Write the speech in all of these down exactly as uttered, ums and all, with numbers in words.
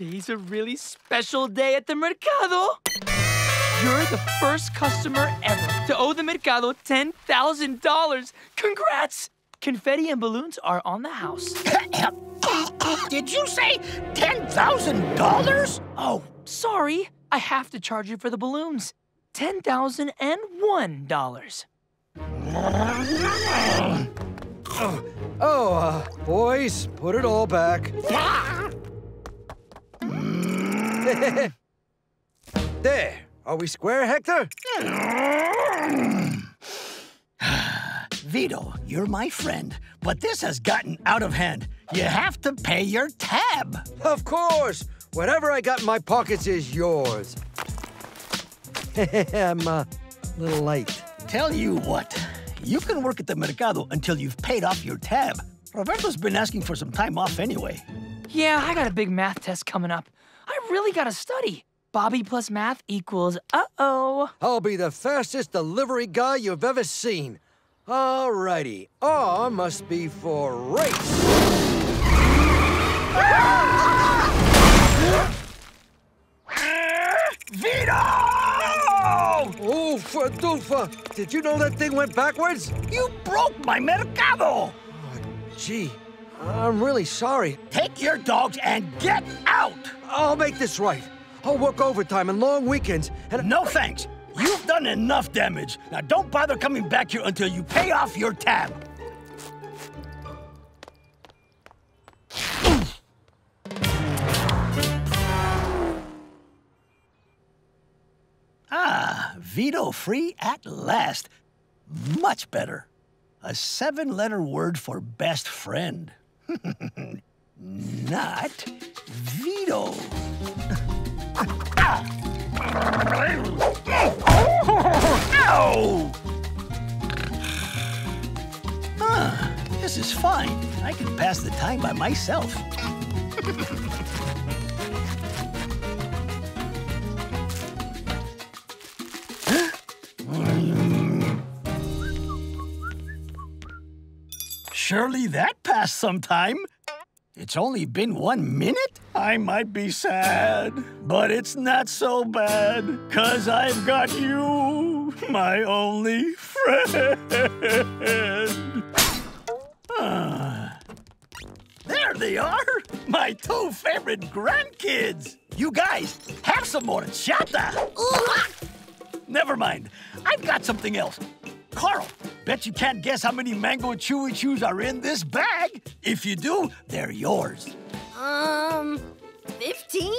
Today's a really special day at the Mercado. You're the first customer ever to owe the Mercado ten thousand dollars. Congrats! Confetti and balloons are on the house. Did you say ten thousand dollars? Oh, sorry. I have to charge you for the balloons. ten thousand one dollars. Oh, oh uh, boys, put it all back. There. Are we square, Hector? Vito, you're my friend, but this has gotten out of hand. You have to pay your tab. Of course. Whatever I got in my pockets is yours. I'm uh, a little late. Tell you what, you can work at the Mercado until you've paid off your tab. Roberto's been asking for some time off anyway. Yeah, I got a big math test coming up. I really gotta study. Bobby plus math equals uh-oh. I'll be the fastest delivery guy you've ever seen. All righty, R must be for race. Vito! Oofa doofa! Did you know that thing went backwards? You broke my Mercado! Oh, gee, I'm really sorry. Take your dogs and get out! I'll make this right. I'll work overtime and long weekends and... No thanks. You've done enough damage. Now don't bother coming back here until you pay off your tab. Ah, Vito free at last. Much better. A seven-letter word for best friend. Not Vito. Ow! Huh, this is fine. I can pass the time by myself. Surely that passed some time. It's only been one minute? I might be sad, but it's not so bad, 'cause I've got you, my only friend. Uh, there they are, my two favorite grandkids. You guys, have some more horchata. Never mind, I've got something else. Carl, bet you can't guess how many mango chewy chews are in this bag. If you do, they're yours. Um, fifteen?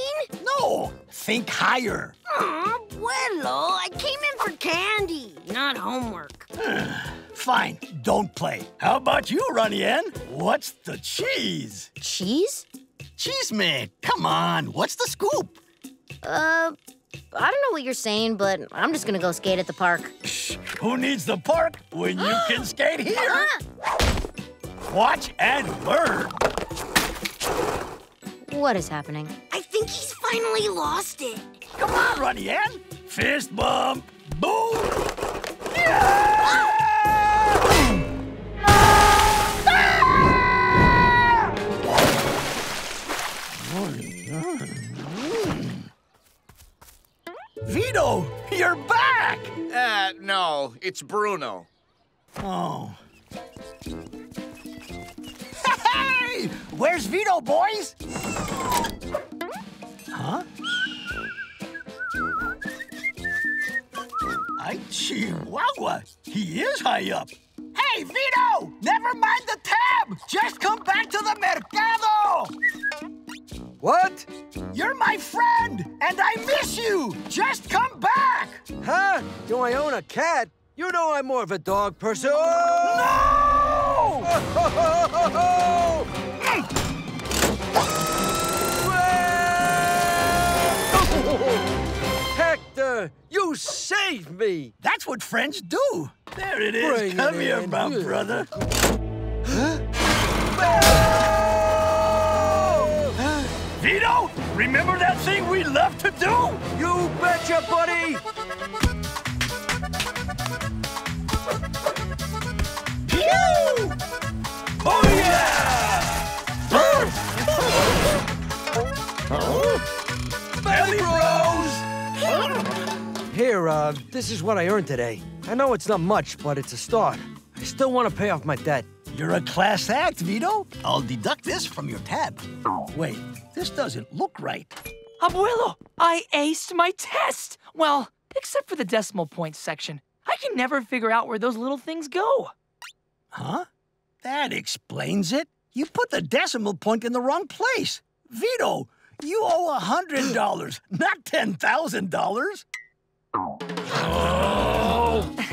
No, think higher. Aw, abuelo, I came in for candy, not homework. Fine, don't play. How about you, Ronnie Anne? What's the cheese? Cheese? Cheese, man, come on, what's the scoop? Uh... I don't know what you're saying, but I'm just gonna go skate at the park. Shh, who needs the park when you can skate here? Watch and learn. What is happening? I think he's finally lost it. Come on, Ronnie Anne. Fist bump. Boom. Yeah! Vito, you're back! Uh, no, it's Bruno. Oh. Hey! Where's Vito, boys? Huh? I chihuahua. He is high up. Hey, Vito! Never mind the tab! Just come back to the Mercado! What? You're my friend, and I miss you! Just come back! Huh? Do I own a cat? You know I'm more of a dog person. Oh! No! Oh, ho, ho, ho, ho! Mm. Oh! Hector, you saved me! That's what friends do. There it is. Bring come it here, in. my yeah. brother. Huh? Ah! Vito, remember that thing we love to do? You betcha, buddy! Pew! Booyah! Oh, Here, uh, this is what I earned today. I know it's not much, but it's a start. I still want to pay off my debt. You're a class act, Vito. I'll deduct this from your tab. Wait, this doesn't look right. Abuelo, I aced my test! Well, except for the decimal point section. I can never figure out where those little things go. Huh? That explains it. You put the decimal point in the wrong place. Vito, you owe one hundred dollars, not ten thousand dollars. Oh!